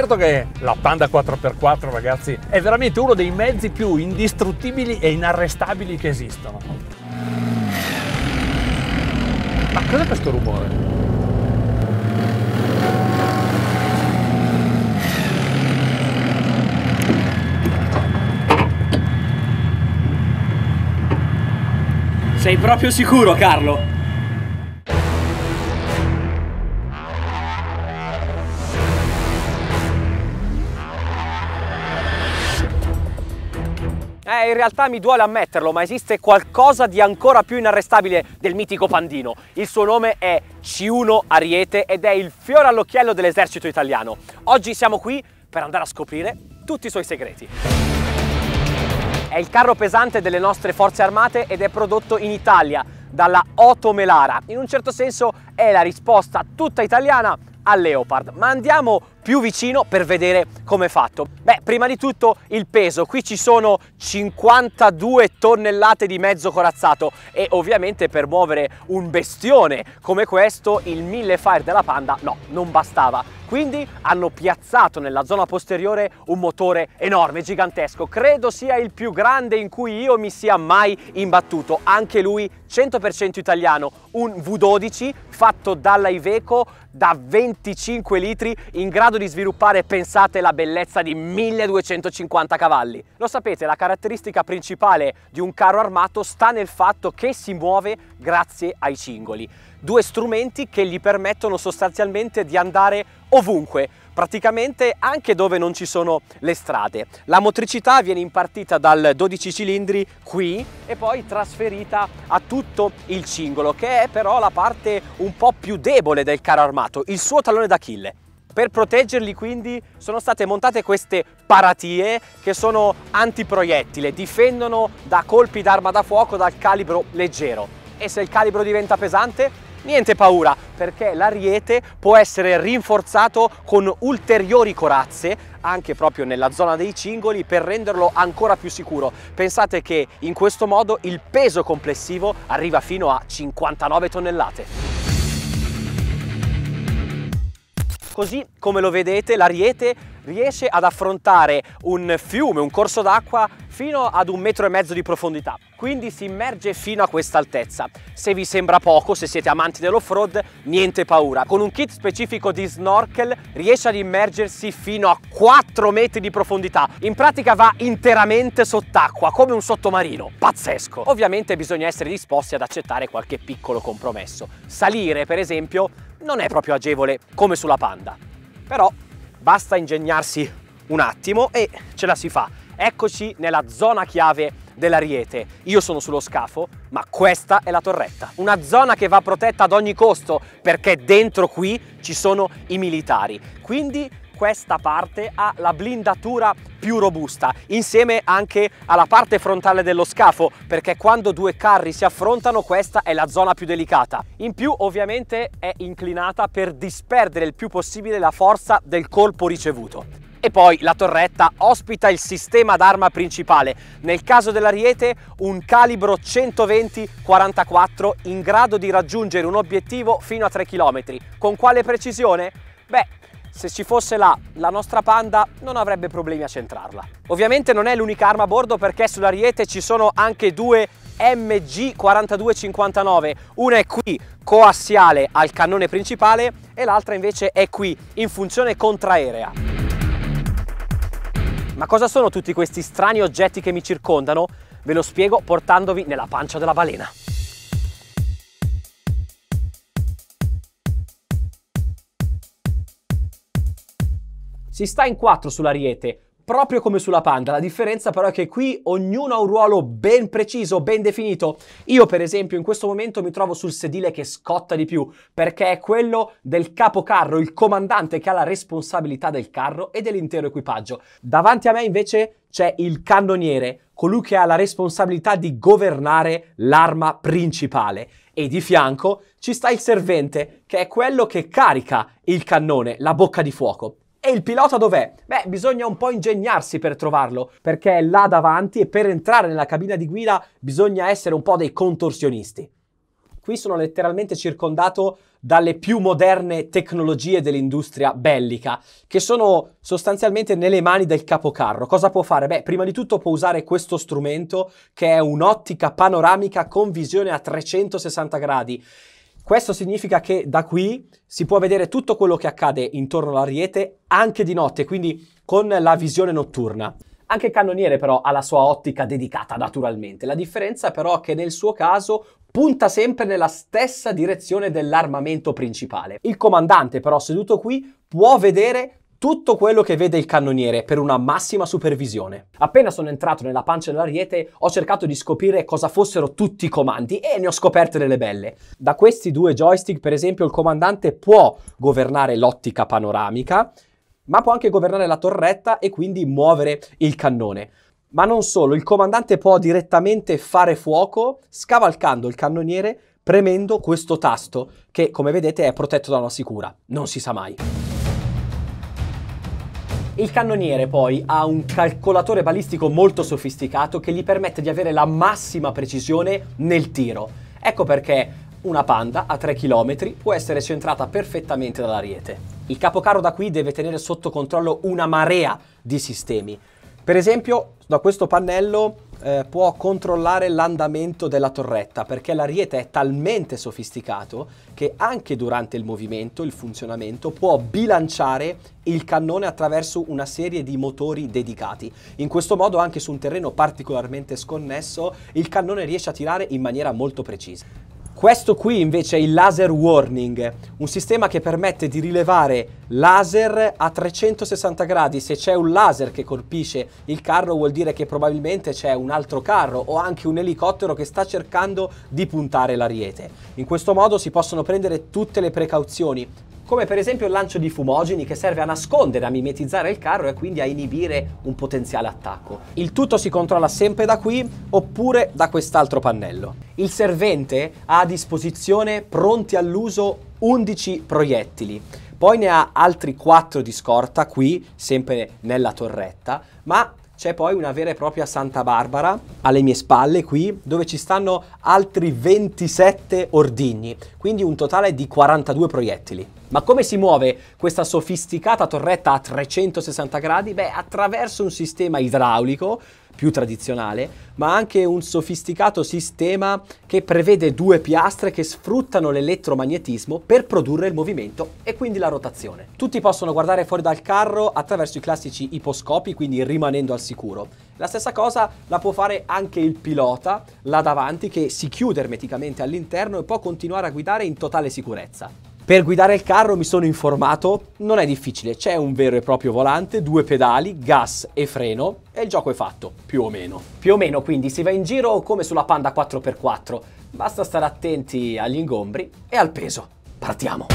Certo che la Panda 4x4, ragazzi, è veramente uno dei mezzi più indistruttibili e inarrestabili che esistono. Ma cos'è questo rumore? Sei proprio sicuro, Carlo? In realtà mi duole ammetterlo, ma esiste qualcosa di ancora più inarrestabile del mitico Pandino. Il suo nome è C1 Ariete ed è il fiore all'occhiello dell'esercito italiano. Oggi siamo qui per andare a scoprire tutti i suoi segreti. È il carro pesante delle nostre forze armate ed è prodotto in Italia dalla Oto Melara. In un certo senso è la risposta tutta italiana al Leopard, ma andiamo più vicino per vedere come è fatto. Beh, prima di tutto il peso. Qui ci sono 52 tonnellate di mezzo corazzato e ovviamente per muovere un bestione come questo il 1000 Fire della Panda no, non bastava. Quindi hanno piazzato nella zona posteriore un motore enorme, gigantesco. Credo sia il più grande in cui io mi sia mai imbattuto. Anche lui 100% italiano, un V12 fatto dalla Iveco da 25 litri in grado di sviluppare, pensate, la bellezza di 1250 cavalli. Lo sapete, la caratteristica principale di un carro armato sta nel fatto che si muove grazie ai cingoli, due strumenti che gli permettono sostanzialmente di andare ovunque, praticamente anche dove non ci sono le strade. La motricità viene impartita dal 12 cilindri qui e poi trasferita a tutto il cingolo, che è però la parte un po' più debole del carro armato, il suo tallone d'Achille. Per proteggerli quindi sono state montate queste paratie che sono antiproiettile, difendono da colpi d'arma da fuoco dal calibro leggero. E se il calibro diventa pesante, niente paura, perché l'Ariete può essere rinforzato con ulteriori corazze anche proprio nella zona dei cingoli per renderlo ancora più sicuro. Pensate che in questo modo il peso complessivo arriva fino a 59 tonnellate. Così come lo vedete, l'Ariete riesce ad affrontare un fiume, un corso d'acqua fino ad 1,5 metri di profondità, quindi si immerge fino a questa altezza. Se vi sembra poco, se siete amanti dell'off-road, niente paura. Con un kit specifico di snorkel riesce ad immergersi fino a 4 metri di profondità. In pratica va interamente sott'acqua, come un sottomarino. Pazzesco! Ovviamente bisogna essere disposti ad accettare qualche piccolo compromesso. Salire, per esempio, non è proprio agevole come sulla Panda, però basta ingegnarsi un attimo e ce la si fa. Eccoci nella zona chiave dell'Ariete. Io sono sullo scafo, ma questa è la torretta. Una zona che va protetta ad ogni costo, perché dentro qui ci sono i militari. Quindi questa parte ha la blindatura più robusta, insieme anche alla parte frontale dello scafo, perché quando due carri si affrontano questa è la zona più delicata. In più ovviamente è inclinata per disperdere il più possibile la forza del colpo ricevuto. E poi la torretta ospita il sistema d'arma principale, nel caso dell'Ariete un calibro 120-44 in grado di raggiungere un obiettivo fino a 3 km. Con quale precisione? Beh, se ci fosse là, la nostra Panda non avrebbe problemi a centrarla. Ovviamente non è l'unica arma a bordo, perché sull'Ariete ci sono anche due MG 42-59. Una è qui, coassiale al cannone principale, e l'altra invece è qui, in funzione contraerea. Ma cosa sono tutti questi strani oggetti che mi circondano? Ve lo spiego portandovi nella pancia della balena. Si sta in 4 sull'Ariete, proprio come sulla Panda. La differenza però è che qui ognuno ha un ruolo ben preciso, ben definito. Io per esempio in questo momento mi trovo sul sedile che scotta di più, perché è quello del capocarro, il comandante che ha la responsabilità del carro e dell'intero equipaggio. Davanti a me invece c'è il cannoniere, colui che ha la responsabilità di governare l'arma principale. E di fianco ci sta il servente, che è quello che carica il cannone, la bocca di fuoco. E il pilota dov'è? Beh, bisogna un po' ingegnarsi per trovarlo, perché è là davanti e per entrare nella cabina di guida bisogna essere un po' dei contorsionisti. Qui sono letteralmente circondato dalle più moderne tecnologie dell'industria bellica, che sono sostanzialmente nelle mani del capocarro. Cosa può fare? Beh, prima di tutto può usare questo strumento, che è un'ottica panoramica con visione a 360 gradi. Questo significa che da qui si può vedere tutto quello che accade intorno all'Ariete anche di notte, quindi con la visione notturna. Anche il cannoniere però ha la sua ottica dedicata naturalmente, la differenza però è che nel suo caso punta sempre nella stessa direzione dell'armamento principale. Il comandante però seduto qui può vedere tutto quello che vede il cannoniere per una massima supervisione. Appena sono entrato nella pancia dell'Ariete ho cercato di scoprire cosa fossero tutti i comandi e ne ho scoperte delle belle. Da questi due joystick per esempio il comandante può governare l'ottica panoramica, ma può anche governare la torretta e quindi muovere il cannone. Ma non solo, il comandante può direttamente fare fuoco scavalcando il cannoniere premendo questo tasto che, come vedete, è protetto da una sicura. Non si sa mai. Il cannoniere poi ha un calcolatore balistico molto sofisticato che gli permette di avere la massima precisione nel tiro. Ecco perché una Panda a 3 km può essere centrata perfettamente dall'Ariete. Il capocarro da qui deve tenere sotto controllo una marea di sistemi. Per esempio, da questo pannello può controllare l'andamento della torretta, perché l'Ariete è talmente sofisticato che anche durante il movimento, il funzionamento, può bilanciare il cannone attraverso una serie di motori dedicati. In questo modo, anche su un terreno particolarmente sconnesso, il cannone riesce a tirare in maniera molto precisa. Questo qui invece è il laser warning, un sistema che permette di rilevare laser a 360 gradi. Se c'è un laser che colpisce il carro vuol dire che probabilmente c'è un altro carro o anche un elicottero che sta cercando di puntare l'Ariete. In questo modo si possono prendere tutte le precauzioni, come per esempio il lancio di fumogeni che serve a nascondere, a mimetizzare il carro e quindi a inibire un potenziale attacco. Il tutto si controlla sempre da qui oppure da quest'altro pannello. Il servente ha a disposizione, pronti all'uso, 11 proiettili. Poi ne ha altri 4 di scorta qui, sempre nella torretta, ma c'è poi una vera e propria Santa Barbara alle mie spalle qui, dove ci stanno altri 27 ordigni, quindi un totale di 42 proiettili. Ma come si muove questa sofisticata torretta a 360 gradi? Beh, attraverso un sistema idraulico più tradizionale, ma anche un sofisticato sistema che prevede due piastre che sfruttano l'elettromagnetismo per produrre il movimento e quindi la rotazione. Tutti possono guardare fuori dal carro attraverso i classici iposcopi, quindi rimanendo al sicuro. La stessa cosa la può fare anche il pilota là davanti, che si chiude ermeticamente all'interno e può continuare a guidare in totale sicurezza. Per guidare il carro, mi sono informato, non è difficile, c'è un vero e proprio volante, due pedali, gas e freno e il gioco è fatto, più o meno. Più o meno quindi si va in giro come sulla Panda 4x4, basta stare attenti agli ingombri e al peso. Partiamo!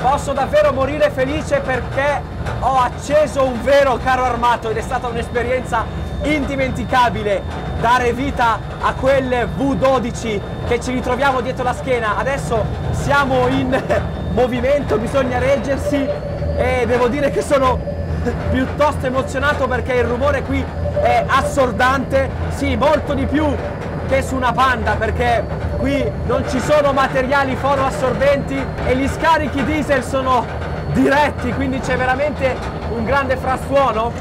Posso davvero morire felice perché ho acceso un vero carro armato ed è stata un'esperienza indimenticabile dare vita a quel V12 che ci ritroviamo dietro la schiena. Adesso siamo in movimento, bisogna reggersi e devo dire che sono piuttosto emozionato perché il rumore qui è assordante, sì, molto di più che su una Panda, perché qui non ci sono materiali foroassorbenti e gli scarichi diesel sono diretti, quindi c'è veramente un grande frastuono.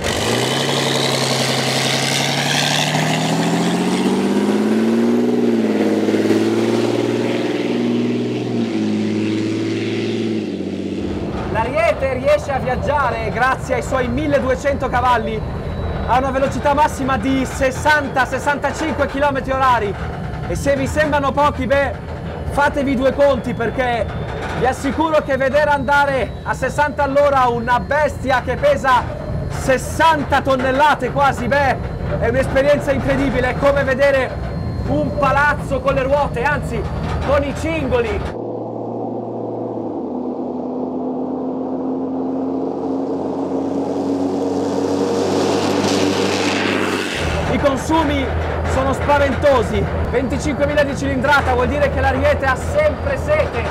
L'Ariete riesce a viaggiare grazie ai suoi 1200 cavalli a una velocità massima di 60-65 km/h e se vi sembrano pochi, beh, fatevi due conti, perché vi assicuro che vedere andare a 60 all'ora una bestia che pesa 60 tonnellate quasi, beh, è un'esperienza incredibile, è come vedere un palazzo con le ruote, anzi con i cingoli. I consumi sono spaventosi, 25.000 di cilindrata vuol dire che l'Ariete ha sempre sete,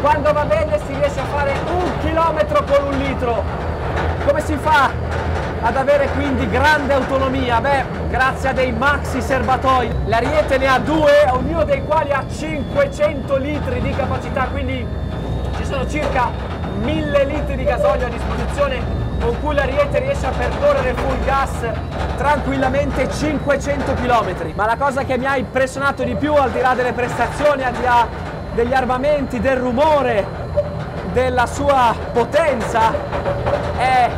quando va bene si riesce a fare 1 chilometro con 1 litro. Come si fa ad avere quindi grande autonomia? Beh, grazie a dei maxi serbatoi. L'Ariete ne ha 2, ognuno dei quali ha 500 litri di capacità, quindi ci sono circa 1000 litri di gasolio a disposizione, con cui l'Ariete riesce a percorrere full gas tranquillamente 500 km. Ma la cosa che mi ha impressionato di più, al di là delle prestazioni, al di là degli armamenti, del rumore, della sua potenza, è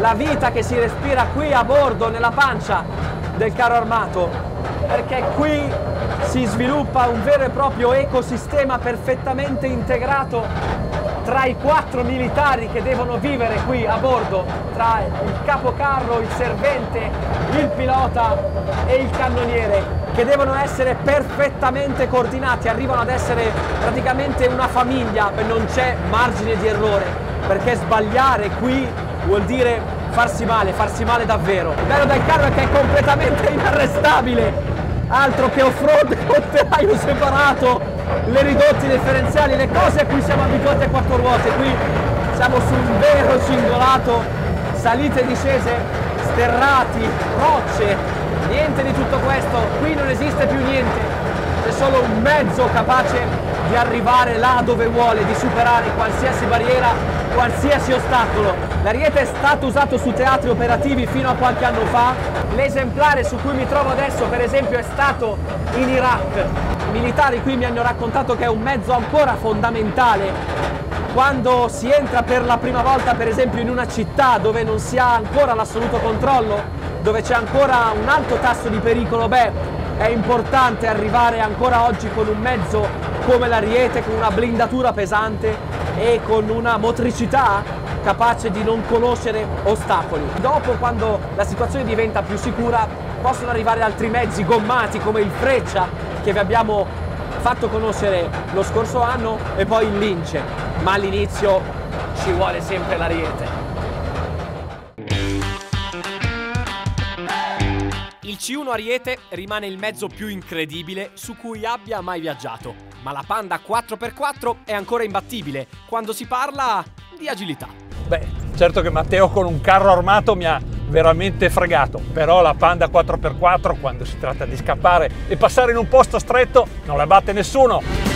la vita che si respira qui a bordo, nella pancia del carro armato, perché qui si sviluppa un vero e proprio ecosistema perfettamente integrato tra i 4 militari che devono vivere qui a bordo, tra il capocarro, il servente, il pilota e il cannoniere, che devono essere perfettamente coordinati, arrivano ad essere praticamente una famiglia, non c'è margine di errore, perché sbagliare qui vuol dire farsi male davvero. Il bello del carro è che è completamente inarrestabile, altro che off-road con telaio separato, le ridotte differenziali, le cose a cui siamo abituati a 4 ruote. Qui siamo su un vero cingolato, salite e discese, sterrati, rocce, niente di tutto questo. Qui non esiste più niente, c'è solo un mezzo capace di arrivare là dove vuole, di superare qualsiasi barriera, qualsiasi ostacolo. L'Ariete è stato usato su teatri operativi fino a qualche anno fa. L'esemplare su cui mi trovo adesso, per esempio, è stato in Iraq. I militari qui mi hanno raccontato che è un mezzo ancora fondamentale quando si entra per la prima volta, per esempio, in una città dove non si ha ancora l'assoluto controllo, dove c'è ancora un alto tasso di pericolo. Beh, è importante arrivare ancora oggi con un mezzo come l'Ariete, con una blindatura pesante e con una motricità capace di non conoscere ostacoli. Dopo, quando la situazione diventa più sicura, possono arrivare altri mezzi gommati come il Freccia, che vi abbiamo fatto conoscere lo scorso anno, e poi il Lince, ma all'inizio ci vuole sempre l'Ariete. Il C1 Ariete rimane il mezzo più incredibile su cui abbia mai viaggiato, ma la Panda 4x4 è ancora imbattibile quando si parla di agilità. Beh, certo che Matteo con un carro armato mi ha veramente fregato, però la Panda 4x4 quando si tratta di scappare e passare in un posto stretto non la batte nessuno.